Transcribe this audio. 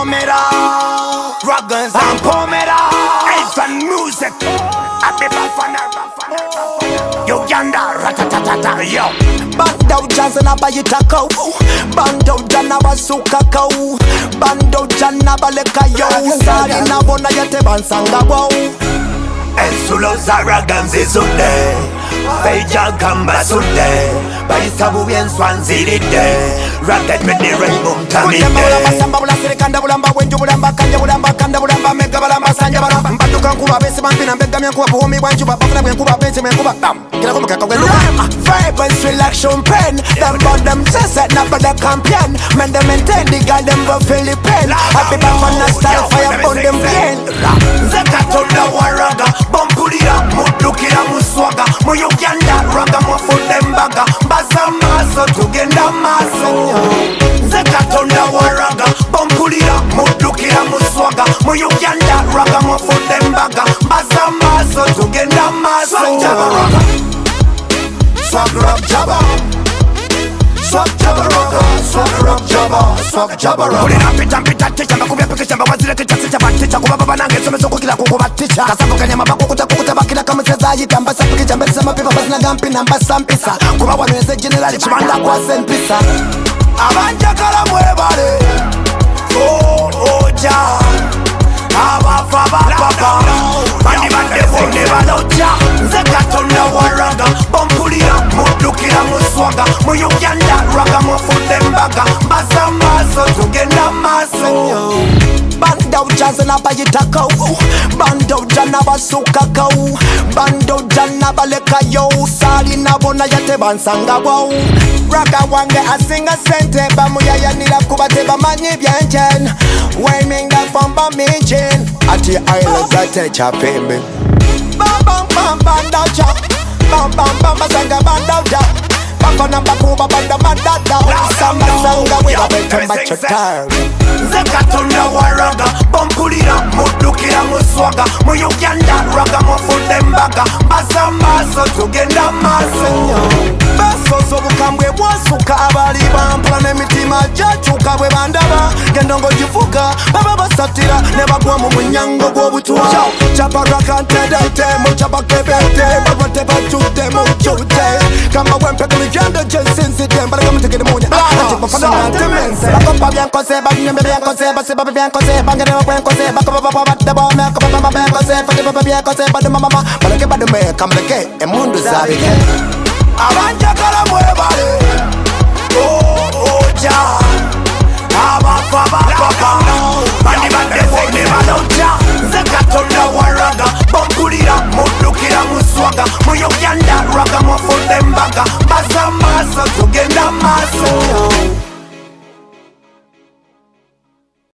pomera, Raggas and pomera, Elfan music. I be bafana, yo yanda ratatatata yo. Bando jana bayitako, bando jana basukakao, bando jana baleka yo. Sari na bona yete bansanga wow. Ensulo zaraganzi sunde, peja kamba sunde. Baisabu bien swanziride Racket with the rainbow tamide Kujemba samba bula sirikanda bula mba Wenju bula mba kanja bula mba kanda bula mba Mega bula mba sanja bula mba Mbatu kankuba besi mampina Mbega miankuba buhomi wanjuba Bafuna mwenkuba bensi mwenkuba Bam! Kila kumika kaweluka Vibrance relaxation pen Them bought them set up at the campaign Men them maintain the girl them go feel the pain Happy back on the style fire on them plane Nze Katonda Wa Ragga Bambulia mudukira muswaga Muyo Uganda raga mwafunde mbaga Zamaso tugenda maso Nze Katonda Wa Ragga Bambulia mudukira muswaga Muyo Uganda raga mwafunde mbaga Bazamaso tugenda maso Swag rap jabba Swag jabba ragga Swag rap jabba Swag jabba ragga Kulina pita ticha Makubia pikisha Mawazile ticha sicha Baticha Kubaba nange Sume soko kila kukubaticha Kasafu kanyama bakukuta Kukutaba kila kama seza Yita mbasa Pikisha mbelisa mapipa Basina gampi na mbasa mpisa Kubawa nweze generali Chimanda kwa senpisa Abanja kala mwebale Oja Abafaba papa Mandi bande fonde baloja Nze Katonda Wa Ragga Bambulia mudukira muswaga Muyo Uganda raga mwafunde mbaga Mbasa maso tugenda maso Bando jazana bayitako Bando jana basukakao Bando jana balekayo Sali nabona yate bansanga wow Ragga wange asinga sente Bamuya ya nila kubateba manyi byanchen Weminga pamba mijin Ati aile zate chapimbi Bam bam bam banda chap Bam bam bam basanga banda chap Bakona mbakuba banda mandata Sama sanga wila bete machotari Nze Katonda Wa Ragga Bambulia mudukira muswaga Muyo Uganda raga mwafunde mbaga Mbasa maso tugenda maso Beso zobukambwe bwasuka Abali bampula n'emitima gyakyuka bwe bandaba Gendongo givuga baba basatira Ne bagwa mu munyango gw'obutuwa Chapa raka ntedete Muchapa kebete Babate bajute mujute Kama wempe kuligendo gyesinzidde Mbala kamutegede munya Ati bafana nantemense Bakoppa byankose baginyembe byankose Basiba byankose Bangerewa kwenkose Bakobaba babadde bome Akobaba byankose Fatibaba byankose Badu mamama Baleke badume Kamaleke emundu zabike Abanjagala mwebale Oja Abafaba babana Bandi bande fonde baloja Nze Katonda Wa Ragga Bambulia mudukira muswaga Muyo Uganda raga mwafunde mbaga Bazamaso